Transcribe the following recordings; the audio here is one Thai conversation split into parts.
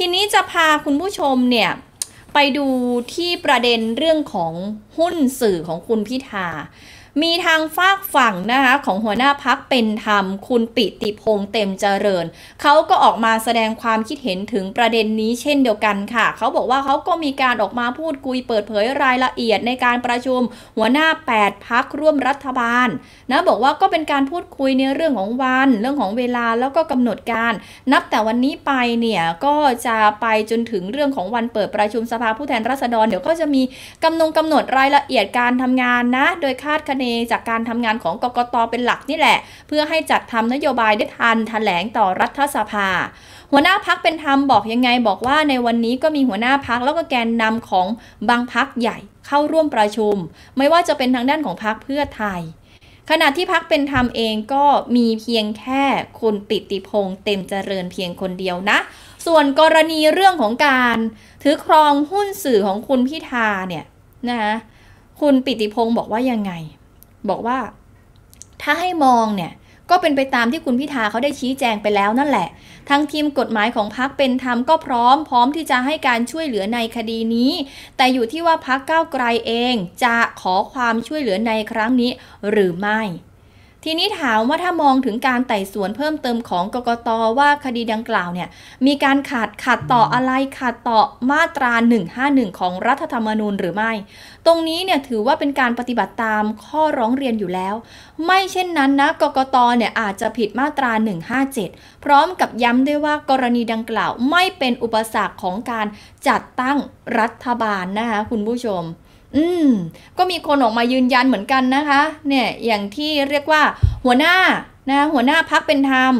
ทีนี้จะพาคุณผู้ชมเนี่ยไปดูที่ประเด็นเรื่องของหุ้นสื่อของคุณพิธามีทางฝากฝั่งนะคะของหัวหน้าพรรคเป็นธรรมคุณปิติพงษ์เต็มเจริญเขาก็ออกมาแสดงความคิดเห็นถึงประเด็นนี้เช่นเดียวกันค่ะเขาบอกว่าเขาก็มีการออกมาพูดคุยเปิดเผยรายละเอียดในการประชุมหัวหน้า8พรรคร่วมรัฐบาลนะบอกว่าก็เป็นการพูดคุยในเรื่องของวันเรื่องของเวลาแล้วก็กำหนดการนับแต่วันนี้ไปเนี่ยก็จะไปจนถึงเรื่องของวันเปิดประชุมสภาผู้แทนราษฎรเดี๋ยวก็จะมีกำหนดรายละเอียดการทำงานนะโดยคาดคะเนจากการทำงานของกกต.เป็นหลักนี่แหละเพื่อให้จัดทำนโยบายได้ทันแถลงต่อรัฐสภาหัวหน้าพรรคเป็นธรรมบอกยังไงบอกว่าในวันนี้ก็มีหัวหน้าพรรคแล้วก็แกนนำของบางพรรคใหญ่เข้าร่วมประชุมไม่ว่าจะเป็นทางด้านของพรรคเพื่อไทยขณะที่พรรคเป็นธรรมเองก็มีเพียงแค่คุณปิติพงษ์เต็มเจริญเพียงคนเดียวนะส่วนกรณีเรื่องของการถือครองหุ้นสื่อของคุณพิธาเนี่ยนะคะคุณปิติพงษ์บอกว่ายังไงบอกว่าถ้าให้มองเนี่ยก็เป็นไปตามที่คุณพิธาเขาได้ชี้แจงไปแล้วนั่นแหละทางทีมกฎหมายของพรรคเป็นธรรมก็พร้อมที่จะให้การช่วยเหลือในคดีนี้แต่อยู่ที่ว่าพรรคก้าวไกลเองจะขอความช่วยเหลือในครั้งนี้หรือไม่ทีนี้ถามว่าถ้ามองถึงการไต่สวนเพิ่มเติมของกกต.ว่าคดีดังกล่าวเนี่ยมีการขัดต่ออะไรขัดต่อมาตรา151ของรัฐธรรมนูญหรือไม่ตรงนี้เนี่ยถือว่าเป็นการปฏิบัติตามข้อร้องเรียนอยู่แล้วไม่เช่นนั้นนะกกต.เนี่ยอาจจะผิดมาตรา157พร้อมกับย้ำด้วยว่ากรณีดังกล่าวไม่เป็นอุปสรรคของการจัดตั้งรัฐบาลนะคะคุณผู้ชมก็มีคนออกมายืนยันเหมือนกันนะคะเนี่ยอย่างที่เรียกว่าหัวหน้าพรรคเป็นธรรม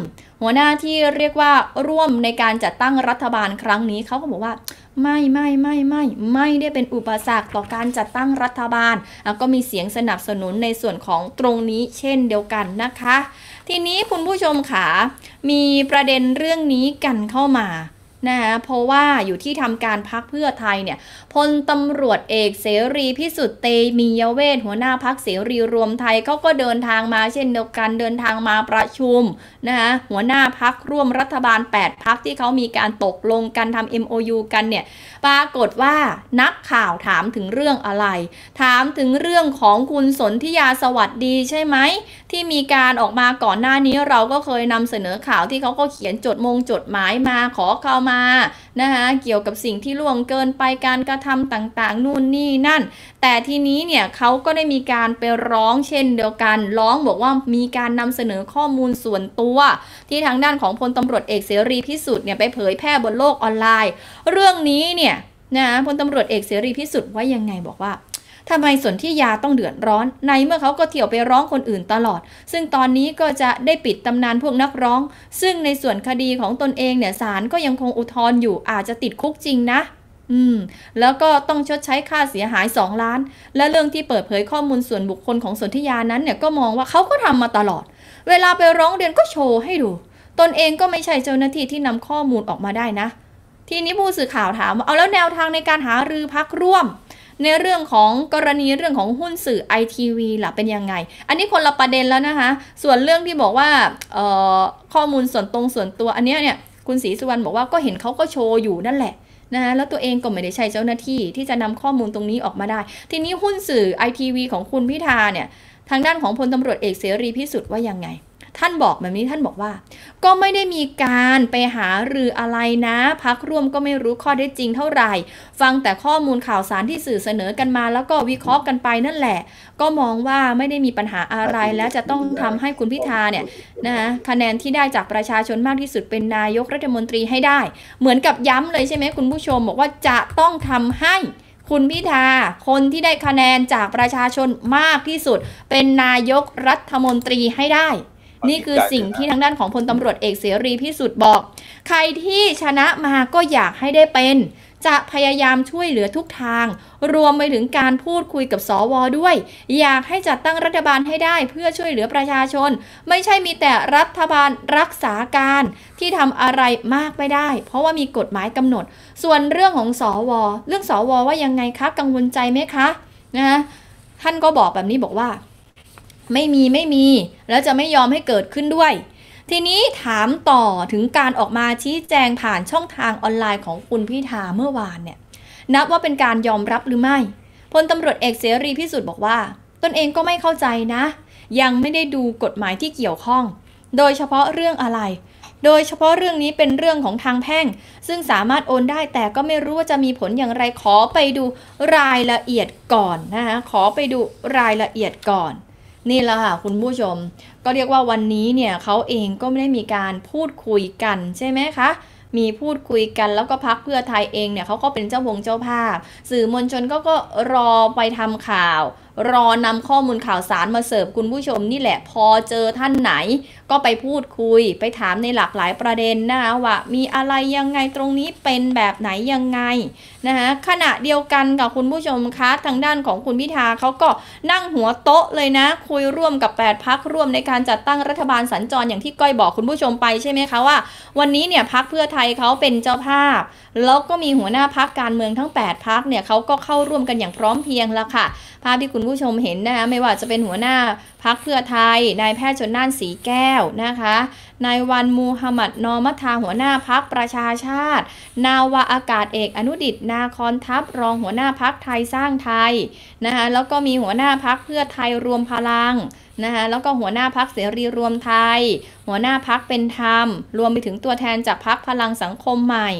หัวหน้าที่เรียกว่าร่วมในการจัดตั้งรัฐบาลครั้งนี้เขาก็บอกว่าไม่ได้เป็นอุปสรรคต่อการจัดตั้งรัฐบาลแล้วก็มีเสียงสนับสนุนในส่วนของตรงนี้เช่นเดียวกันนะคะทีนี้คุณผู้ชมค่ะมีประเด็นเรื่องนี้กันเข้ามานะคะเพราะว่าอยู่ที่ทำการพรรคเพื่อไทยเนี่ยพลตำรวจเอกเสรีพิสุทธิ์เตมียเวทหัวหน้าพรรคเสรีรวมไทยเขาก็เดินทางมาเช่นเดียวกันเดินทางมาประชุมนะคะหัวหน้าพรรคร่วมรัฐบาล8พรรคที่เขามีการตกลงกันทำ MOU กันเนี่ยปรากฏว่านักข่าวถามถึงเรื่องอะไรถามถึงเรื่องของคุณสนธิยาสวัสดีใช่ไหมที่มีการออกมาก่อนหน้านี้เราก็เคยนำเสนอข่าวที่เขาก็เขียนจดหมายมาขอเข้ามานะคะเกี่ยวกับสิ่งที่ล่วงเกินไปการกระทำต่างๆนู่นนี่นั่นแต่ทีนี้เนี่ยเขาก็ได้มีการไปร้องเช่นเดียวกันร้องบอกว่ามีการนำเสนอข้อมูลส่วนตัวที่ทางด้านของพลตำรวจเอกเสรีพิสุทธิ์เนี่ยไปเผยแพร่บนโลกออนไลน์เรื่องนี้เนี่ยนะพลตำรวจเอกเสรีพิสุทธิ์ว่ายังไงบอกว่าทำไมสนธิยาต้องเดือดร้อนในเมื่อเขาก็เที่ยวไปร้องคนอื่นตลอดซึ่งตอนนี้ก็จะได้ปิดตำนานพวกนักร้องซึ่งในส่วนคดีของตนเองเนี่ยศาลก็ยังคงอุทธรณ์อยู่อาจจะติดคุกจริงนะแล้วก็ต้องชดใช้ค่าเสียหาย2 ล้านและเรื่องที่เปิดเผยข้อมูลส่วนบุคคลของสนธิยานั้นเนี่ยก็มองว่าเขาก็ทำมาตลอดเวลาไปร้องเรียนก็โชว์ให้ดูตนเองก็ไม่ใช่เจ้าหน้าที่ที่นำข้อมูลออกมาได้นะทีนี้ผู้สื่อข่าวถามเอาแล้วแนวทางในการหารือพรรคร่วมในเรื่องของกรณีเรื่องของหุ้นสื่อ ITV ล่ะเป็นยังไงอันนี้คนละประเด็นแล้วนะคะส่วนเรื่องที่บอกว่าข้อมูลส่วนตัวอันนี้เนี่ยคุณศรีสุวรรณบอกว่าก็เห็นเขาก็โชว์อยู่นั่นแหละนะแล้วตัวเองก็ไม่ได้ใช้เจ้าหน้าที่ที่จะนำข้อมูลตรงนี้ออกมาได้ทีนี้หุ้นสื่อ ITV ของคุณพิธาเนี่ยทางด้านของพลตำรวจเอกเสรีพิสุทธิ์ว่ายังไงท่านบอกแบบนี้ท่านบอกว่าก็ไม่ได้มีการไปหารืออะไรนะพรรคร่วมก็ไม่รู้ข้อเท็จจริงเท่าไหร่ฟังแต่ข้อมูลข่าวสารที่สื่อเสนอกันมาแล้วก็วิเคราะห์กันไปนั่นแหละก็มองว่าไม่ได้มีปัญหาอะไรและจะต้องทำให้คุณพิธาเนี่ยนะคะแนนที่ได้จากประชาชนมากที่สุดเป็นนายกรัฐมนตรีให้ได้เหมือนกับย้ำเลยใช่ไหมคุณผู้ชมบอกว่าจะต้องทำให้คุณพิธาคนที่ได้คะแนนจากประชาชนมากที่สุดเป็นนายกรัฐมนตรีให้ได้นี่คือสิ่งที่ทางด้านของพลตำรวจเอกเสรีพิสุทธิ์บอกใครที่ชนะมาก็อยากให้ได้เป็นจะพยายามช่วยเหลือทุกทางรวมไปถึงการพูดคุยกับสว.ด้วยอยากให้จัดตั้งรัฐบาลให้ได้เพื่อช่วยเหลือประชาชนไม่ใช่มีแต่รัฐบาลรักษาการที่ทำอะไรมากไม่ได้เพราะว่ามีกฎหมายกำหนดส่วนเรื่องของสว.เรื่องสว.ว่ายังไงคะกังวลใจไหมคะนะท่านก็บอกแบบนี้บอกว่าไม่มีแล้วจะไม่ยอมให้เกิดขึ้นด้วย ทีนี้ถามต่อถึงการออกมาชี้แจงผ่านช่องทางออนไลน์ของคุณพิธาเมื่อวานเนี่ยนับว่าเป็นการยอมรับหรือไม่พลตำรวจเอกเสรีพิสุทธิ์บอกว่าตนเองก็ไม่เข้าใจนะยังไม่ได้ดูกฎหมายที่เกี่ยวข้องโดยเฉพาะเรื่องอะไรโดยเฉพาะเรื่องนี้เป็นเรื่องของทางแพ่งซึ่งสามารถโอนได้แต่ก็ไม่รู้ว่าจะมีผลอย่างไรขอไปดูรายละเอียดก่อนนะคะขอไปดูรายละเอียดก่อนนี่แหละค่ะคุณผู้ชมก็เรียกว่าวันนี้เนี่ยเขาเองก็ไม่ได้มีการพูดคุยกันใช่ไหมคะมีพูดคุยกันแล้วก็พรรคเพื่อไทยเองเนี่ยเขาก็เป็นเจ้าภาพสื่อมวลชนก็รอไปทำข่าวรอนำข้อมูลข่าวสารมาเสิร์ฟคุณผู้ชมนี่แหละพอเจอท่านไหนก็ไปพูดคุยไปถามในหลากหลายประเด็นนะคะว่ามีอะไรยังไงตรงนี้เป็นแบบไหนยังไงนะคะขณะเดียวกันกับคุณผู้ชมคะทางด้านของคุณพิธาเขาก็นั่งหัวโต๊ะเลยนะคุยร่วมกับ8 พรรคร่วมในการจัดตั้งรัฐบาลสัญจรอย่างที่ก้อยบอกคุณผู้ชมไปใช่ไหมคะว่าวันนี้เนี่ยพรรคเพื่อไทยเขาเป็นเจ้าภาพแล้วก็มีหัวหน้าพรรคการเมืองทั้ง8 พรรคเนี่ยเขาก็เข้าร่วมกันอย่างพร้อมเพรียงละค่ะภาพที่คุณผู้ชมเห็นนะคะไม่ว่าจะเป็นหัวหน้าพรรคเพื่อไทยนายแพทย์ชลน่านสีแก้วนะคะนายวันมูฮัมหมัดนอมัทธาหัวหน้าพรรคประชาชาตินาวาอากาศเอกอนุดิษฐ์นาคอนทัพรองหัวหน้าพรรคไทยสร้างไทยนะคะแล้วก็มีหัวหน้าพรรคเพื่อไทยรวมพลังนะคะแล้วก็หัวหน้าพรรคเสรีรวมไทยหัวหน้าพรรคเป็นธรรมรวมไปถึงตัวแทนจากพรรคพลังสังคมใหม่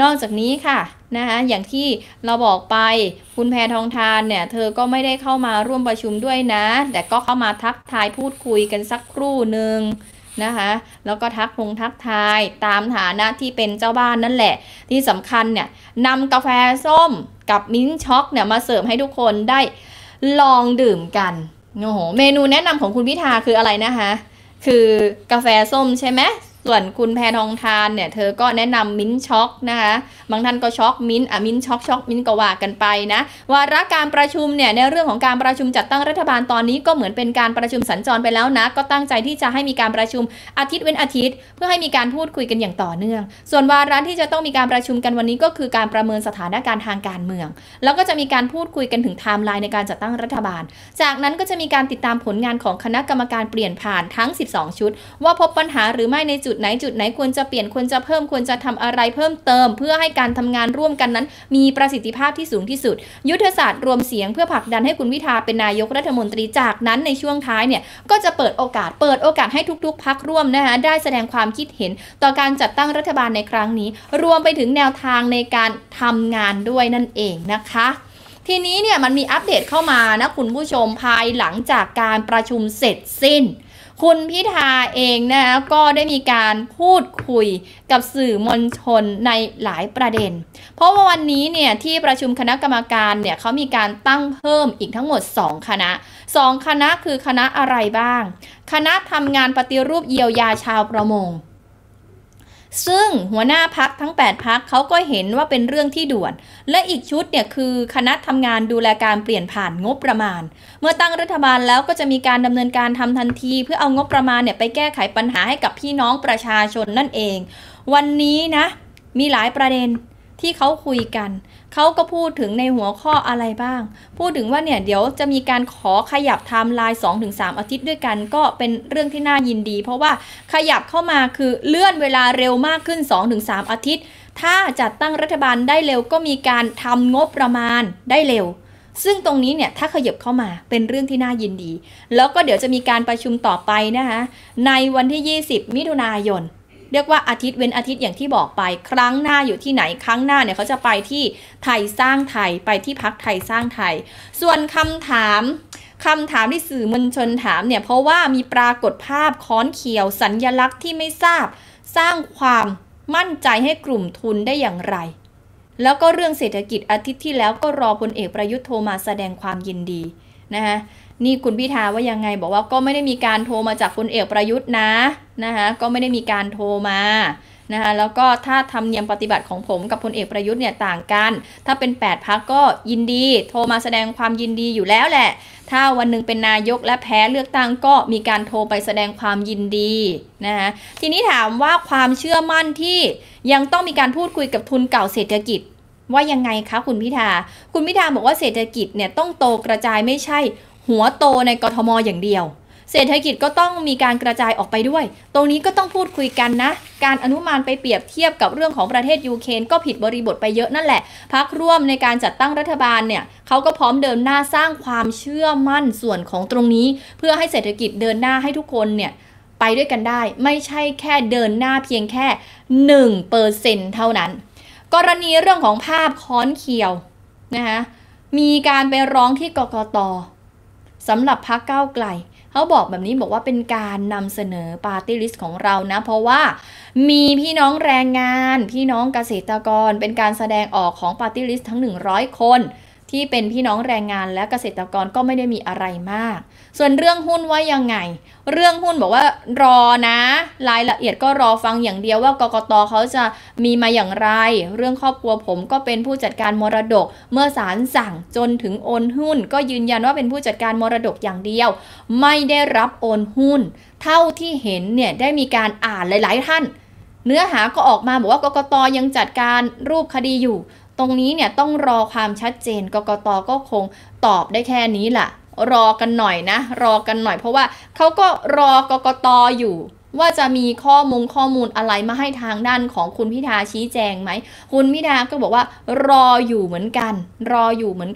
นอกจากนี้ค่ะนะคะอย่างที่เราบอกไปคุณแพทองธารเนี่ยเธอก็ไม่ได้เข้ามาร่วมประชุมด้วยนะแต่ก็เข้ามาทักทายพูดคุยกันสักครู่หนึ่งนะคะแล้วก็ทักทายตามฐานะที่เป็นเจ้าบ้านนั่นแหละที่สำคัญเนี่ยนำกาแฟส้มกับมิ้นช็อกเนี่ยมาเสิร์ฟให้ทุกคนได้ลองดื่มกันโอ้โหเมนูแนะนำของคุณพิธาคืออะไรนะคะคือกาแฟส้มใช่ไหมส่วนคุณแพทองธารเนี่ยเธอก็แนะนำมิ้นช็อกนะคะบางท่านก็ช็อกมิ้นช็อกมิ้นก็ว่ากันไปนะวาระการประชุมเนี่ยในเรื่องของการประชุมจัดตั้งรัฐบาลตอนนี้ก็เหมือนเป็นการประชุมสัญจรไปแล้วนะก็ตั้งใจที่จะให้มีการประชุมอาทิตย์เว้นอาทิตย์เพื่อให้มีการพูดคุยกันอย่างต่อเนื่องส่วนวาระที่จะต้องมีการประชุมกันวันนี้ก็คือการประเมินสถานการณ์ทางการเมืองแล้วก็จะมีการพูดคุยกันถึงไทม์ไลน์ในการจัดตั้งรัฐบาลจากนั้นก็จะมีการติดตามผลงานของคณะกรรมการเปลี่ยนผ่านทั้ง 12 ชุดว่าพบปัญหาหรือไม่ในจุดไหนควรจะเปลี่ยนควรจะเพิ่มควรจะทำอะไรเพิ่มเติมเพื่อให้การทำงานร่วมกันนั้นมีประสิทธิภาพที่สูงที่สุดยุทธศาสตร์รวมเสียงเพื่อผลักดันให้คุณพิธาเป็นนายกรัฐมนตรีจากนั้นในช่วงท้ายเนี่ยก็จะเปิดโอกาสให้ทุกๆพรรคร่วมนะคะได้แสดงความคิดเห็นต่อการจัดตั้งรัฐบาลในครั้งนี้รวมไปถึงแนวทางในการทำงานด้วยนั่นเองนะคะทีนี้เนี่ยมันมีอัปเดตเข้ามานะคุณผู้ชมภายหลังจากการประชุมเสร็จสิ้นคุณพิธาเองนะคะก็ได้มีการพูดคุยกับสื่อมวลชนในหลายประเด็นเพราะว่าวันนี้เนี่ยที่ประชุมคณะกรรมการเนี่ยเขามีการตั้งเพิ่มอีกทั้งหมด2 คณะคือคณะอะไรบ้างคณะทำงานปฏิรูปเยียวยาชาวประมงซึ่งหัวหน้าพรรคทั้ง8 พรรคเขาก็เห็นว่าเป็นเรื่องที่ด่วนและอีกชุดเนี่ยคือคณะทำงานดูแลการเปลี่ยนผ่านงบประมาณเมื่อตั้งรัฐบาลแล้วก็จะมีการดำเนินการทำทันทีเพื่อเอางบประมาณเนี่ยไปแก้ไขปัญหาให้กับพี่น้องประชาชนนั่นเองวันนี้นะมีหลายประเด็นที่เขาคุยกันเขาก็พูดถึงในหัวข้ออะไรบ้างพูดถึงว่าเนี่ยเดี๋ยวจะมีการขอขยับไทม์ไลน์ 2-3 อาทิตย์ด้วยกันก็เป็นเรื่องที่น่ายินดีเพราะว่าขยับเข้ามาคือเลื่อนเวลาเร็วมากขึ้น 2-3 อาทิตย์ถ้าจัดตั้งรัฐบาลได้เร็วก็มีการทำงบประมาณได้เร็วซึ่งตรงนี้เนี่ยถ้าขยับเข้ามาเป็นเรื่องที่น่ายินดีแล้วก็เดี๋ยวจะมีการประชุมต่อไปนะคะในวันที่ 20 มิถุนายนเรียกว่าอาทิตย์เว้นอาทิตย์อย่างที่บอกไปครั้งหน้าอยู่ที่ไหนครั้งหน้าเนี่ยเขาจะไปที่ไทยสร้างไทยไปที่พรรคไทยสร้างไทยส่วนคำถามที่สื่อมวลชนถามเนี่ยเพราะว่ามีปรากฏภาพค้อนเขียวสัญลักษณ์ที่ไม่ทราบสร้างความมั่นใจให้กลุ่มทุนได้อย่างไรแล้วก็เรื่องเศรษฐกิจอาทิตย์ที่แล้วก็รอพลเอกประยุทธ์โทรมาแสดงความยินดีนะคะนี่คุณพิธาว่ายังไงบอกว่าก็ไม่ได้มีการโทรมาจากพลเอกประยุทธ์นะคะก็ไม่ได้มีการโทรมานะคะแล้วก็ถ้าธรรมเนียมปฏิบัติของผมกับพลเอกประยุทธ์เนี่ยต่างกันถ้าเป็น8 พรรคก็ยินดีโทรมาแสดงความยินดีอยู่แล้วแหละถ้าวันหนึ่งเป็นนายกและแพ้เลือกตั้งก็มีการโทรไปแสดงความยินดีนะคะทีนี้ถามว่าความเชื่อมั่นที่ยังต้องมีการพูดคุยกับทุนเก่าเศรษฐกิจว่ายังไงคะคุณพิธาบอกว่าเศรษฐกิจเนี่ยต้องโตกระจายไม่ใช่หัวโตในกทมอย่างเดียว เศรษฐกิจก็ต้องมีการกระจายออกไปด้วยตรงนี้ก็ต้องพูดคุยกันนะการอนุมานไปเปรียบเทียบกับเรื่องของประเทศยูเครนก็ผิดบริบทไปเยอะนั่นแหละพรรคร่วมในการจัดตั้งรัฐบาลเนี่ยเขาก็พร้อมเดินหน้าสร้างความเชื่อมั่นส่วนของตรงนี้เพื่อให้เศรษฐกิจเดินหน้าให้ทุกคนเนี่ยไปด้วยกันได้ไม่ใช่แค่เดินหน้าเพียงแค่ 1% เท่านั้นกรณีเรื่องของภาพค้อนเขียวนะคะมีการไปร้องที่กกต.สำหรับพรรคก้าวไกลเขาบอกแบบนี้บอกว่าเป็นการนำเสนอปาร์ตี้ลิสต์ของเรานะเพราะว่ามีพี่น้องแรงงานพี่น้องเกษตรกรเป็นการแสดงออกของปาร์ตี้ลิสต์ทั้ง100คนที่เป็นพี่น้องแรงงานและเกษตรกรก็ไม่ได้มีอะไรมากส่วนเรื่องหุ้นว่ายังไงเรื่องหุ้นบอกว่ารอนะรายละเอียดก็รอฟังอย่างเดียวว่ากกต.เขาจะมีมาอย่างไรเรื่องครอบครัวผมก็เป็นผู้จัดการมรดกเมื่อศาลสั่งจนถึงโอนหุ้นก็ยืนยันว่าเป็นผู้จัดการมรดกอย่างเดียวไม่ได้รับโอนหุ้นเท่าที่เห็นเนี่ยได้มีการอ่านหลายๆท่านเนื้อหาก็ออกมาบอกว่ากกต.ยังจัดการรูปคดีอยู่ตรงนี้เนี่ยต้องรอความชัดเจนกกต.ก็คงตอบได้แค่นี้แหละรอกันหน่อยนะรอกันหน่อยเพราะว่าเขาก็รอกกต.อยู่ว่าจะมีข้อมูลอะไรมาให้ทางด้านของคุณพิธาชี้แจงไหมคุณพิธาก็บอกว่ารออยู่เหมือนกั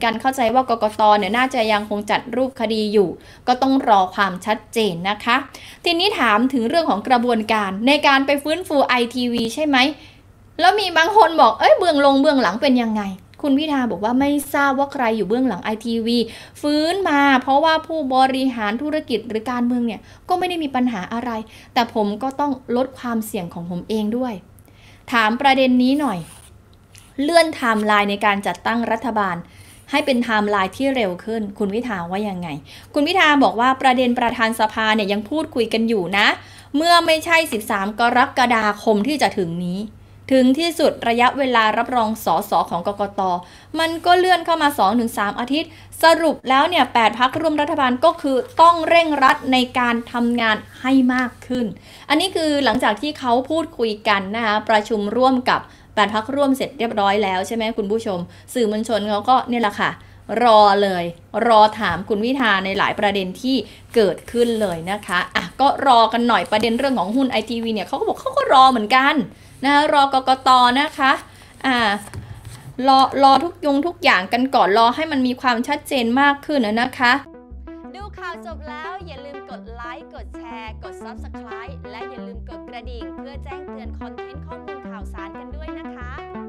นเข้าใจว่ากกต.เนี่ยน่าจะยังคงจัดรูปคดีอยู่ก็ต้องรอความชัดเจนนะคะทีนี้ถามถึงเรื่องของกระบวนการในการไปฟื้นฟู ITV ใช่ไหมแล้วมีบางคนบอกเบื้องลงเบื้องหลังเป็นยังไงคุณพิธาบอกว่าไม่ทราบว่าใครอยู่เบื้องหลัง ITV ฟื้นมาเพราะว่าผู้บริหารธุรกิจหรือการเมืองเนี่ยก็ไม่ได้มีปัญหาอะไรแต่ผมก็ต้องลดความเสี่ยงของผมเองด้วยถามประเด็นนี้หน่อยเลื่อนไทม์ไลน์ในการจัดตั้งรัฐบาลให้เป็นไทม์ไลน์ที่เร็วขึ้นคุณพิธาว่ายังไงคุณพิธาบอกว่าประเด็นประธานสภาเนี่ยยังพูดคุยกันอยู่นะเมื่อไม่ใช่13กรกฎาคมที่จะถึงนี้ถึงที่สุดระยะเวลารับรองสสของกกต.มันก็เลื่อนเข้ามา 2-3 อาทิตย์สรุปแล้วเนี่ย8พรรคร่วมรัฐบาลก็คือต้องเร่งรัดในการทำงานให้มากขึ้นอันนี้คือหลังจากที่เขาพูดคุยกันนะคะประชุมร่วมกับ8พรรคร่วมเสร็จเรียบร้อยแล้วใช่ไหมคุณผู้ชมสื่อมวลชนเขาก็เนี่ยแหละค่ะรอเลยรอถามคุณพิธาในหลายประเด็นที่เกิดขึ้นเลยนะคะอ่ะก็รอกันหน่อยประเด็นเรื่องของหุ้น ITV เนี่ยเขาก็บอกเขาก็รอเหมือนกันนะรอกกต.นะคะรอทุกอย่างกันก่อนรอให้มันมีความชัดเจนมากขึ้นนะคะดูข่าวจบแล้วอย่าลืมกดไลค์กดแชร์กด Subscribe และอย่าลืมกดกระดิ่งเพื่อแจ้งเตือนคอนเทนต์ข้อมูลข่าวสารกันด้วยนะคะ